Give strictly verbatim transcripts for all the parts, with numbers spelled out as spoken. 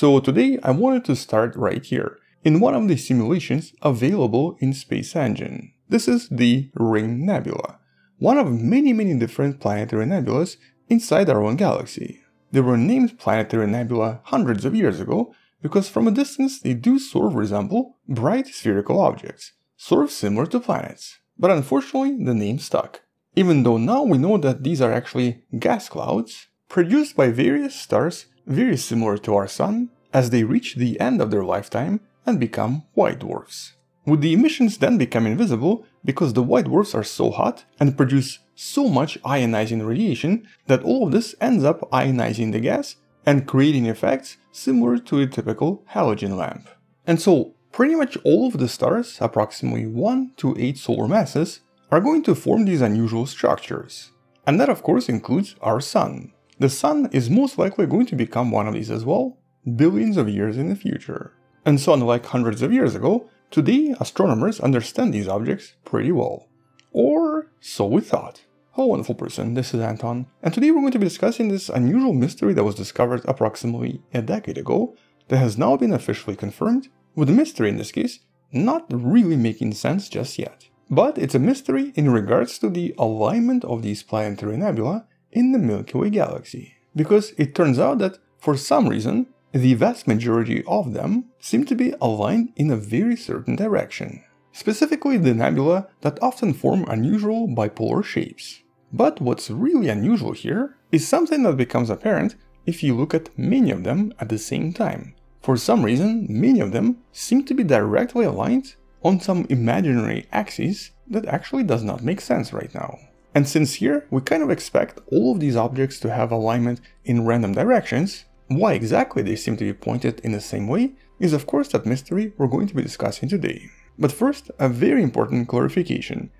So today I wanted to start right here, in one of the simulations available in Space Engine. This is the Ring Nebula, one of many many different planetary nebulas inside our own galaxy. They were named planetary nebula hundreds of years ago, because from a distance they do sort of resemble bright spherical objects, sort of similar to planets. But unfortunately the name stuck, even though now we know that these are actually gas clouds produced by various stars very similar to our Sun as they reach the end of their lifetime and become white dwarfs, with the emissions then become invisible because the white dwarfs are so hot and produce so much ionizing radiation that all of this ends up ionizing the gas and creating effects similar to a typical halogen lamp. And so pretty much all of the stars, approximately one to eight solar masses, are going to form these unusual structures. And that of course includes our Sun. The Sun is most likely going to become one of these as well, billions of years in the future. And so unlike hundreds of years ago, today astronomers understand these objects pretty well. Or so we thought. Hello wonderful person, this is Anton, and today we're going to be discussing this unusual mystery that was discovered approximately a decade ago that has now been officially confirmed, with the mystery in this case not really making sense just yet. But it's a mystery in regards to the alignment of these planetary nebula in the Milky Way galaxy, because it turns out that for some reason the vast majority of them seem to be aligned in a very certain direction. Specifically the nebula that often form unusual bipolar shapes. But what's really unusual here is something that becomes apparent if you look at many of them at the same time. For some reason, many of them seem to be directly aligned on some imaginary axis that actually does not make sense right now. And since here we kind of expect all of these objects to have alignment in random directions, why exactly they seem to be pointed in the same way is of course that mystery we're going to be discussing today. But first, a very important clarification.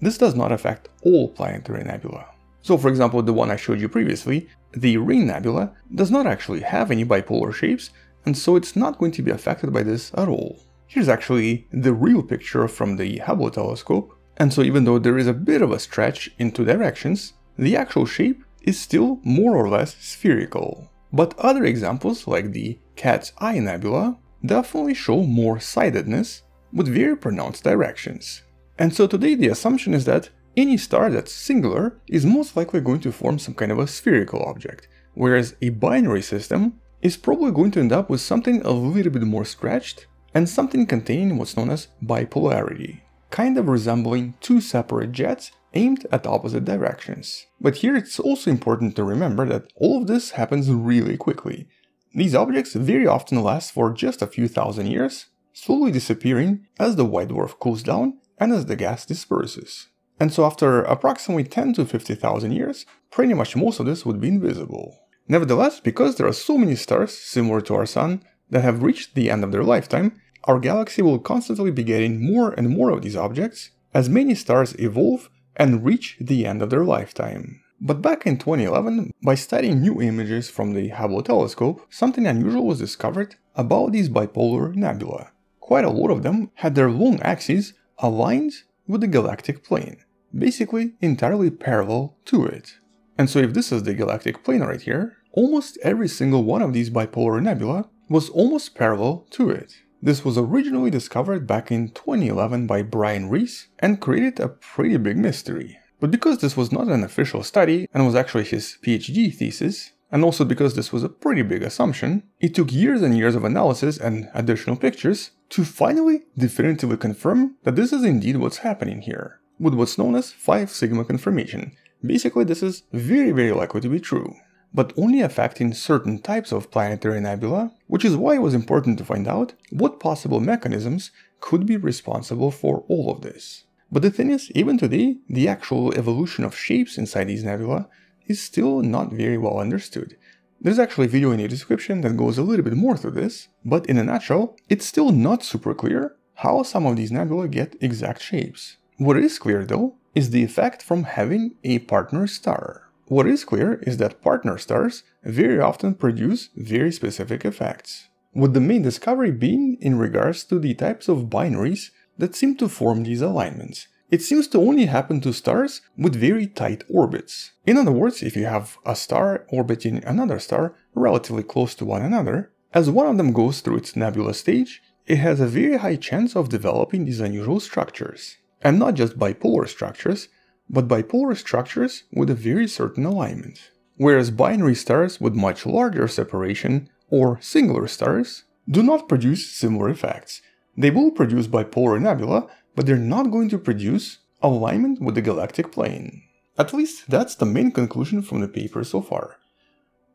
This does not affect all planetary nebula. So for example, the one I showed you previously, the Ring Nebula, does not actually have any bipolar shapes, and so it's not going to be affected by this at all. Here's actually the real picture from the Hubble telescope, and so even though there is a bit of a stretch in two directions, the actual shape is still more or less spherical. But other examples, like the Cat's Eye Nebula, definitely show more sidedness with very pronounced directions. And so today the assumption is that any star that's singular is most likely going to form some kind of a spherical object, whereas a binary system is probably going to end up with something a little bit more stretched and something containing what's known as bipolarity, kind of resembling two separate jets aimed at opposite directions. But here it's also important to remember that all of this happens really quickly. These objects very often last for just a few thousand years, slowly disappearing as the white dwarf cools down and as the gas disperses. And so after approximately ten to fifty thousand years, pretty much most of this would be invisible. Nevertheless, because there are so many stars similar to our Sun that have reached the end of their lifetime, our galaxy will constantly be getting more and more of these objects as many stars evolve and reach the end of their lifetime. But back in twenty eleven, by studying new images from the Hubble telescope, something unusual was discovered about these bipolar nebula. Quite a lot of them had their long axes aligned with the galactic plane, basically entirely parallel to it. And so if this is the galactic plane right here, almost every single one of these bipolar nebula was almost parallel to it. This was originally discovered back in twenty eleven by Brian Rees and created a pretty big mystery. But because this was not an official study and was actually his PhD thesis, and also because this was a pretty big assumption, it took years and years of analysis and additional pictures to finally definitively confirm that this is indeed what's happening here, with what's known as five sigma confirmation. Basically this is very very likely to be true, but only affecting certain types of planetary nebula, which is why it was important to find out what possible mechanisms could be responsible for all of this. But the thing is, even today, the actual evolution of shapes inside these nebula is still not very well understood. There's actually a video in the description that goes a little bit more through this, but in a nutshell, it's still not super clear how some of these nebula get exact shapes. What is clear though is the effect from having a partner star. What is clear is that partner stars very often produce very specific effects, with the main discovery being in regards to the types of binaries that seem to form these alignments. It seems to only happen to stars with very tight orbits. In other words, if you have a star orbiting another star relatively close to one another, As one of them goes through its nebula stage, it has a very high chance of developing these unusual structures. And not just bipolar structures, but bipolar structures with a very certain alignment. Whereas binary stars with much larger separation, or singular stars, do not produce similar effects. They will produce bipolar nebula, but they're not going to produce alignment with the galactic plane. At least that's the main conclusion from the paper so far.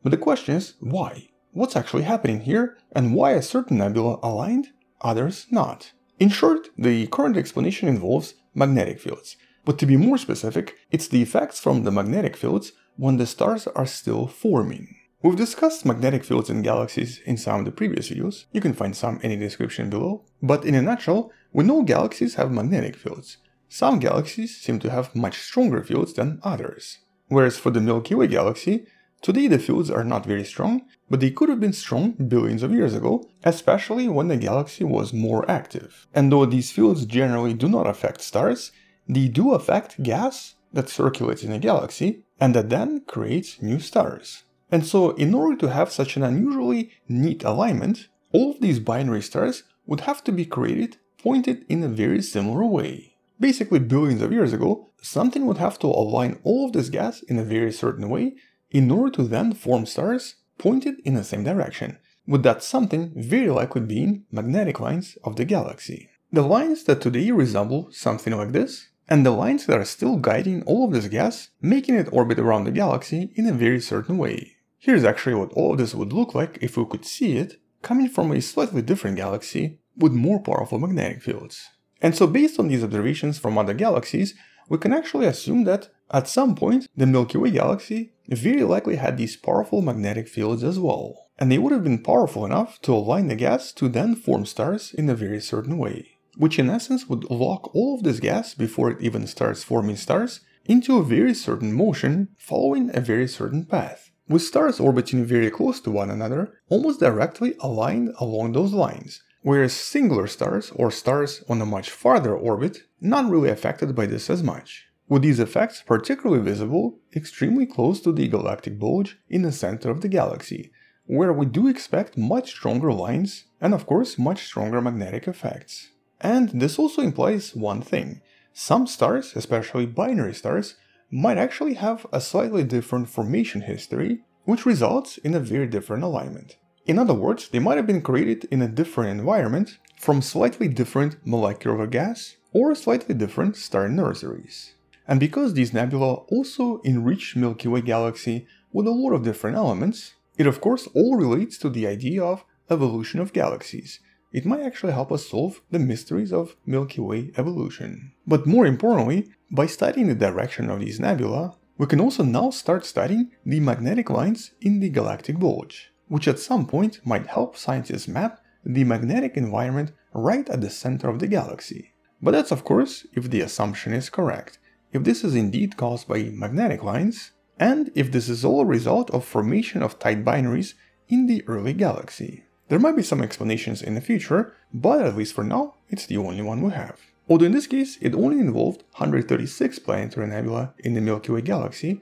But the question is, why? What's actually happening here, and why a certain nebula aligned, others not? In short, the current explanation involves magnetic fields. But to be more specific, it's the effects from the magnetic fields when the stars are still forming. We've discussed magnetic fields in galaxies in some of the previous videos, you can find some in the description below. But in a nutshell, we know galaxies have magnetic fields. Some galaxies seem to have much stronger fields than others. Whereas for the Milky Way galaxy, today the fields are not very strong, but they could have been strong billions of years ago, especially when the galaxy was more active. And though these fields generally do not affect stars, they do affect gas that circulates in a galaxy and that then creates new stars. And so, in order to have such an unusually neat alignment, all of these binary stars would have to be created pointed in a very similar way. Basically, billions of years ago, something would have to align all of this gas in a very certain way in order to then form stars pointed in the same direction, with that something very likely being magnetic lines of the galaxy. The lines that today resemble something like this, and the lines that are still guiding all of this gas, making it orbit around the galaxy in a very certain way. Here's actually what all of this would look like if we could see it, coming from a slightly different galaxy with more powerful magnetic fields. And so based on these observations from other galaxies, we can actually assume that at some point the Milky Way galaxy very likely had these powerful magnetic fields as well. And they would have been powerful enough to align the gas to then form stars in a very certain way, which in essence would lock all of this gas before it even starts forming stars into a very certain motion following a very certain path, with stars orbiting very close to one another, almost directly aligned along those lines, whereas singular stars or stars on a much farther orbit not really affected by this as much, with these effects particularly visible extremely close to the galactic bulge in the center of the galaxy, where we do expect much stronger lines and of course much stronger magnetic effects. And this also implies one thing. Some stars, especially binary stars, might actually have a slightly different formation history, which results in a very different alignment. In other words, they might have been created in a different environment from slightly different molecular gas or slightly different star nurseries. And because these nebulae also enrich Milky Way galaxy with a lot of different elements, it of course all relates to the idea of evolution of galaxies. It might actually help us solve the mysteries of Milky Way evolution. But more importantly, by studying the direction of these nebulae, we can also now start studying the magnetic lines in the galactic bulge, which at some point might help scientists map the magnetic environment right at the center of the galaxy. But that's of course if the assumption is correct, if this is indeed caused by magnetic lines, and if this is all a result of formation of tight binaries in the early galaxy. There might be some explanations in the future, but at least for now, it's the only one we have. Although in this case, it only involved one hundred thirty-six planetary nebulae in the Milky Way galaxy,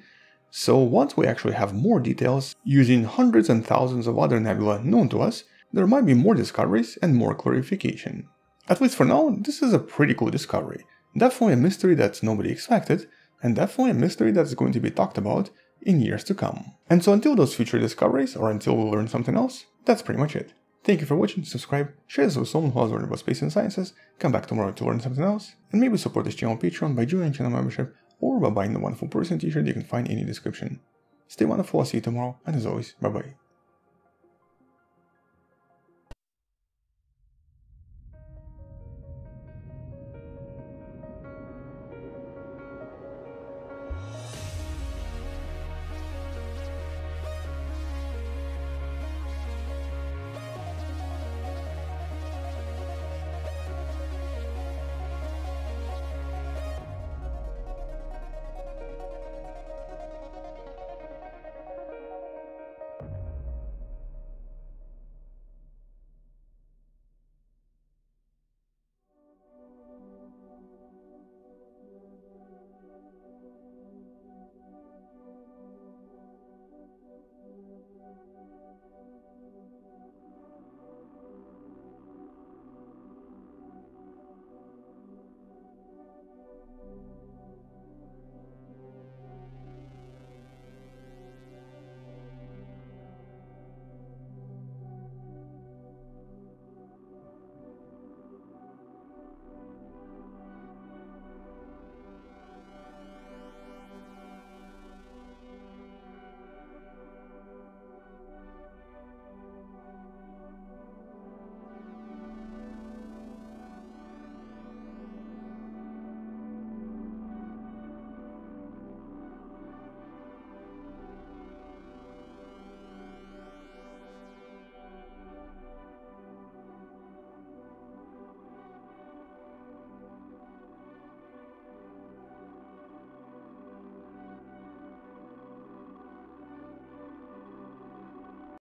so once we actually have more details using hundreds and thousands of other nebulae known to us, there might be more discoveries and more clarification. At least for now, this is a pretty cool discovery. Definitely a mystery that nobody expected, and definitely a mystery that's going to be talked about in years to come. And so until those future discoveries, or until we learn something else, that's pretty much it. Thank you for watching, subscribe, share this with someone who has learned about space and sciences, come back tomorrow to learn something else, and maybe support this channel on Patreon by joining channel membership or by buying the wonderful person t-shirt you can find in the description. Stay wonderful, I'll see you tomorrow, and as always, bye bye.